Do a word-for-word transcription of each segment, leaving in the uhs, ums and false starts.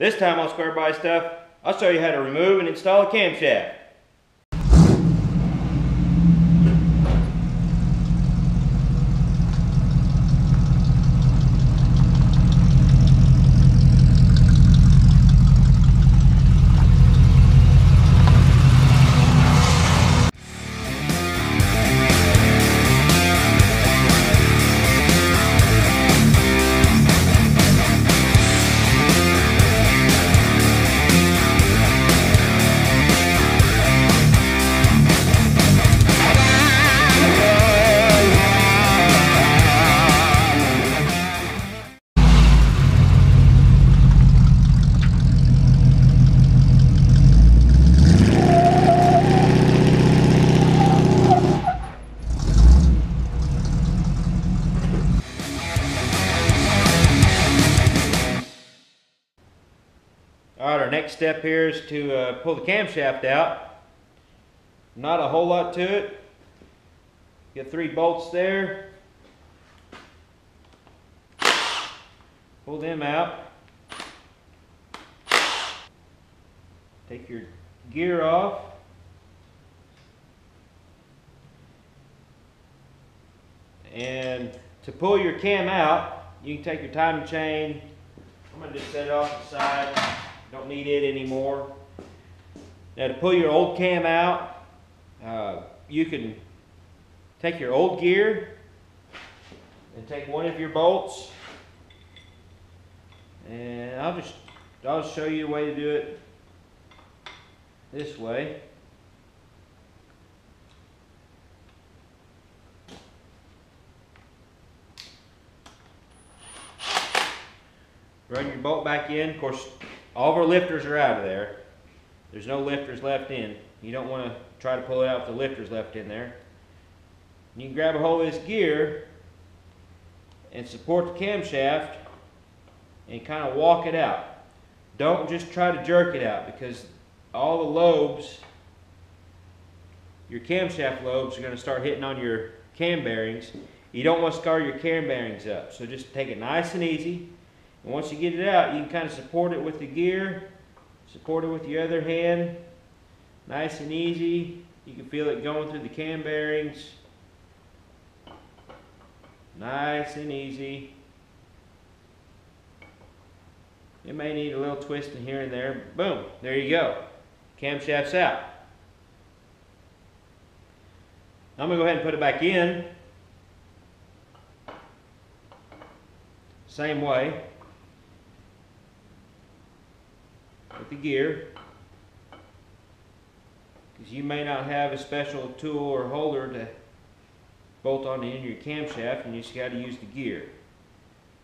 This time on Squarebody Stuff, I'll show you how to remove and install a camshaft. Alright, our next step here is to uh, pull the camshaft out. Not a whole lot to it. Get three bolts there. Pull them out. Take your gear off. And to pull your cam out, you can take your timing chain. I'm going to just set it off to the side. Don't need it anymore. Now to pull your old cam out, uh, you can take your old gear and take one of your bolts, and I'll just I'll show you a way to do it this way. Run your bolt back in. Of course, all of our lifters are out of there. There's no lifters left in. You don't want to try to pull it out with the lifters left in there. You can grab a hold of this gear and support the camshaft and kind of walk it out. Don't just try to jerk it out, because all the lobes, your camshaft lobes, are going to start hitting on your cam bearings. You don't want to scar your cam bearings up, so just take it nice and easy. And once you get it out, you can kind of support it with the gear, support it with your other hand, nice and easy. You can feel it going through the cam bearings, nice and easy. It may need a little twist in here and there. Boom, there you go. Camshaft's out. I'm going to go ahead and put it back in. Same way. With the gear, because you may not have a special tool or holder to bolt on the end of your camshaft, and you just got to use the gear.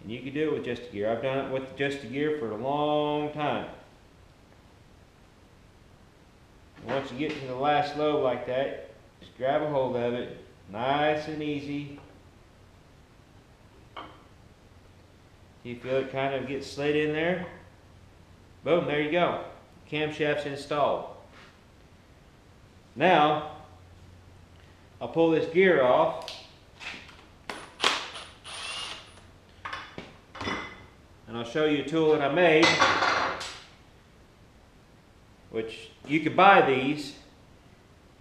And you can do it with just the gear. I've done it with just the gear for a long time. And once you get to the last lobe like that, just grab a hold of it, nice and easy. You feel it kind of get slid in there. Boom, there you go. Camshaft's installed. Now, I'll pull this gear off. And I'll show you a tool that I made, which you could buy these.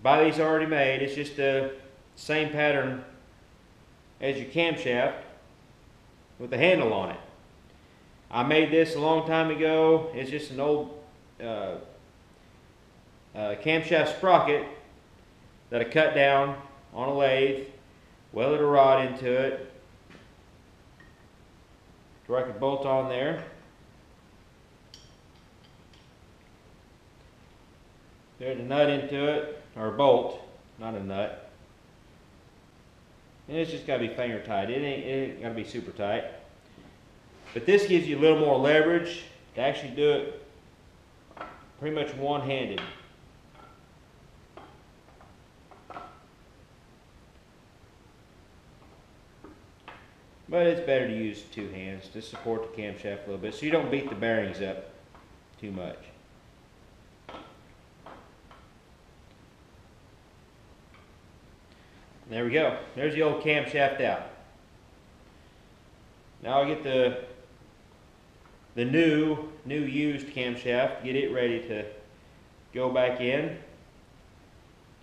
Buy these already made. It's just the same pattern as your camshaft with a handle on it. I made this a long time ago. It's just an old uh, uh, camshaft sprocket that I cut down on a lathe, welded a rod into it to where I could bolt on there. There's a nut into it, or a bolt, not a nut. And it's just got to be finger tight. It ain't, it ain't got to be super tight. But this gives you a little more leverage to actually do it pretty much one-handed. But it's better to use two hands to support the camshaft a little bit, so you don't beat the bearings up too much. There we go. There's the old camshaft out. Now I'll get the The new new used camshaft, get it ready to go back in,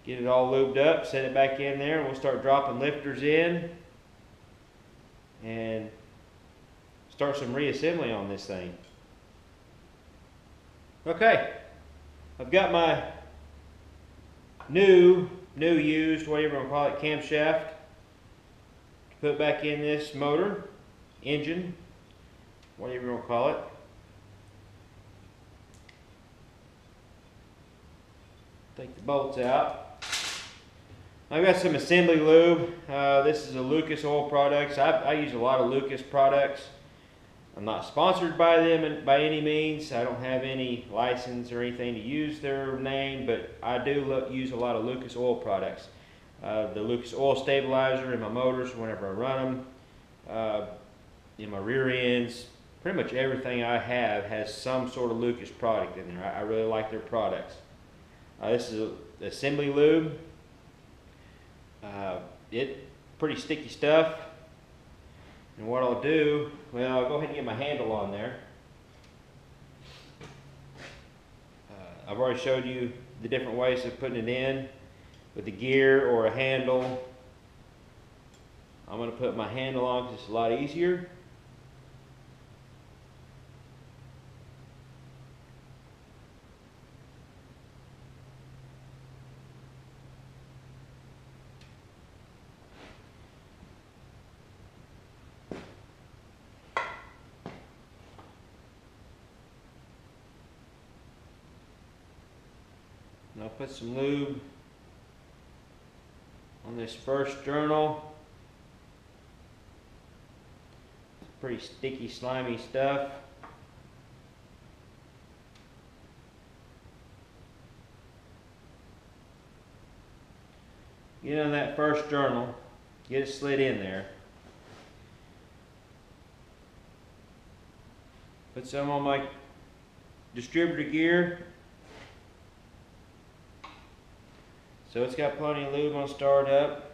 get it all lubed up, set it back in there, and we'll start dropping lifters in and start some reassembly on this thing. Okay, I've got my new, new used, whatever you want to call it, camshaft to put back in this motor, engine, whatever you want to call it. Take the bolts out. I've got some assembly lube. Uh, this is a Lucas Oil products. I, I use a lot of Lucas products. I'm not sponsored by them by any means. I don't have any license or anything to use their name, but I do use a lot of Lucas Oil products. Uh, the Lucas Oil stabilizer in my motors whenever I run them, uh, in my rear ends, pretty much everything I have has some sort of Lucas product in there. I, I really like their products. Uh, this is a assembly lube. Uh, it's pretty sticky stuff. And what I'll do, well, I'll go ahead and get my handle on there. Uh, I've already showed you the different ways of putting it in with the gear or a handle. I'm going to put my handle on because it's a lot easier. I'll put some lube on this first journal. It's pretty sticky, slimy stuff. Get on that first journal, get it slid in there. Put some on my distributor gear. So it's got plenty of lube on startup.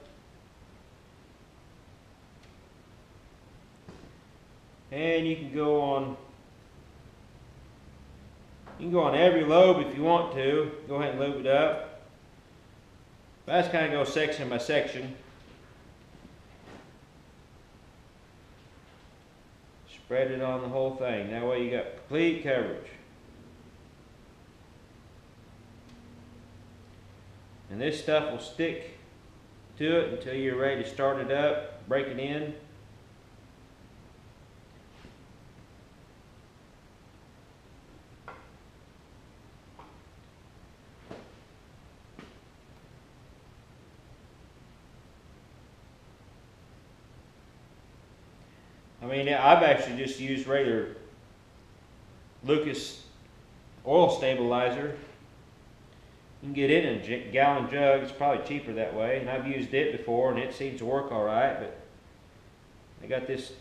And you can go on you can go on every lobe if you want to. Go ahead and lube it up. That's kind of go section by section. Spread it on the whole thing. That way you got complete coverage. And this stuff will stick to it until you're ready to start it up, break it in. I mean, I've actually just used regular Lucas Oil stabilizer. You can get it in a gallon jug, it's probably cheaper that way, and I've used it before and it seems to work alright, but I got this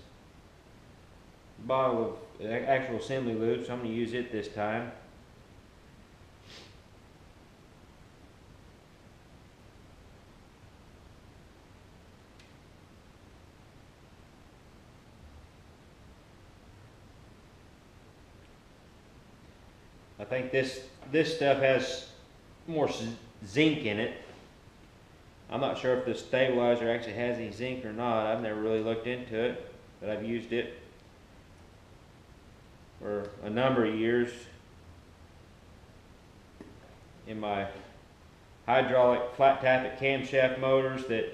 bottle of actual assembly lube, so I'm going to use it this time. I think this, this stuff has more zinc in it. I'm not sure if the stabilizer actually has any zinc or not. I've never really looked into it, but I've used it for a number of years in my hydraulic flat tappet camshaft motors that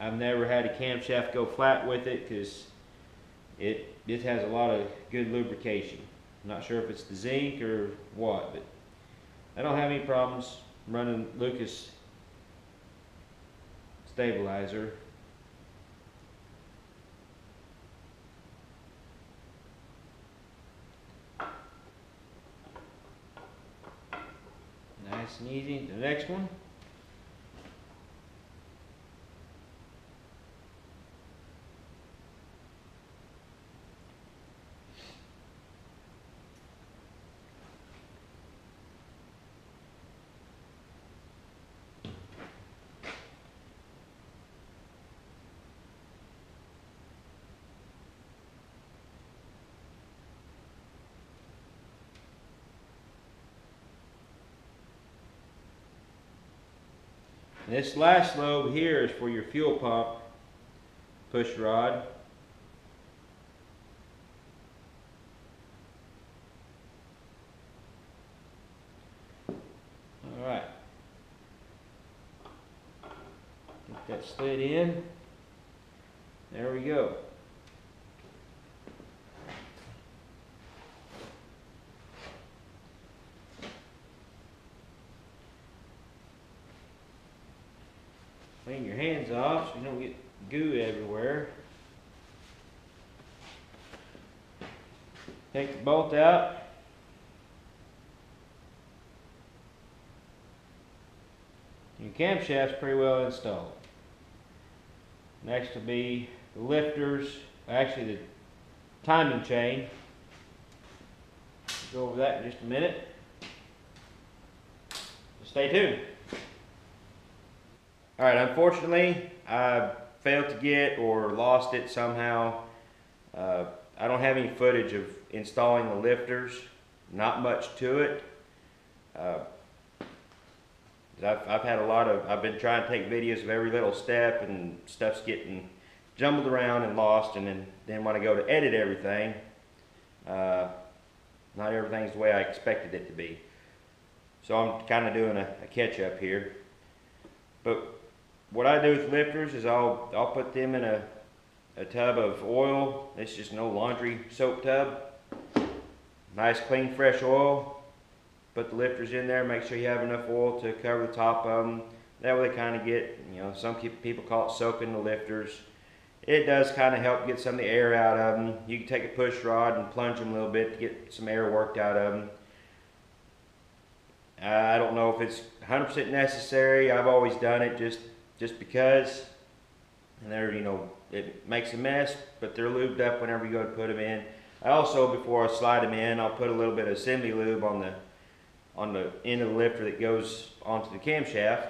I've never had a camshaft go flat with it because it, it has a lot of good lubrication. I'm not sure if it's the zinc or what, but I don't have any problems running Lucas stabilizer. Nice and easy. The next one. And this last lobe here is for your fuel pump push rod. All right, get that slid in. There we go. Clean your hands off so you don't get goo everywhere. Take the bolt out. Your camshaft's pretty well installed. Next will be the lifters, actually the timing chain. We'll go over that in just a minute. Stay tuned. Alright, unfortunately I failed to get or lost it somehow. Uh, I don't have any footage of installing the lifters. Not much to it. Uh, I've, I've had a lot of, I've been trying to take videos of every little step and stuff's getting jumbled around and lost, and then, then when I go to edit everything, uh, not everything's the way I expected it to be. So I'm kind of doing a, a catch up here. But what I do with lifters is I'll, I'll put them in a, a tub of oil. It's just an old laundry soap tub. Nice clean fresh oil. Put the lifters in there, make sure you have enough oil to cover the top of them. That way they kind of get, you know, some people call it soaking the lifters. It does kind of help get some of the air out of them. You can take a push rod and plunge them a little bit to get some air worked out of them. I don't know if it's one hundred percent necessary. I've always done it just, just because. And they're, you know, it makes a mess, but they're lubed up whenever you go to put them in. I also, before I slide them in, I'll put a little bit of assembly lube on the on the end of the lifter that goes onto the camshaft.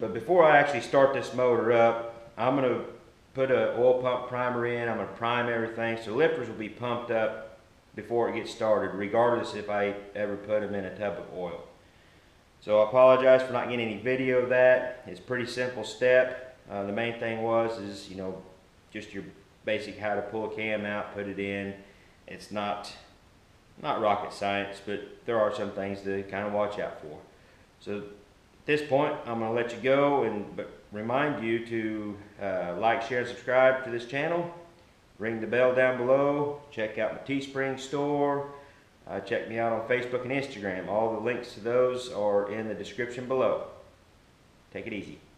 But before I actually start this motor up, I'm going to put an oil pump primer in. I'm going to prime everything so lifters will be pumped up before it gets started, regardless if I ever put them in a tub of oil. So I apologize for not getting any video of that. It's a pretty simple step. Uh, the main thing was is, you know, just your basic how to pull a cam out, put it in. It's not Not rocket science, but there are some things to kind of watch out for. So at this point, I'm going to let you go, and but remind you to uh, like, share, and subscribe to this channel. Ring the bell down below. Check out my Teespring store. Uh, check me out on Facebook and Instagram. All the links to those are in the description below. Take it easy.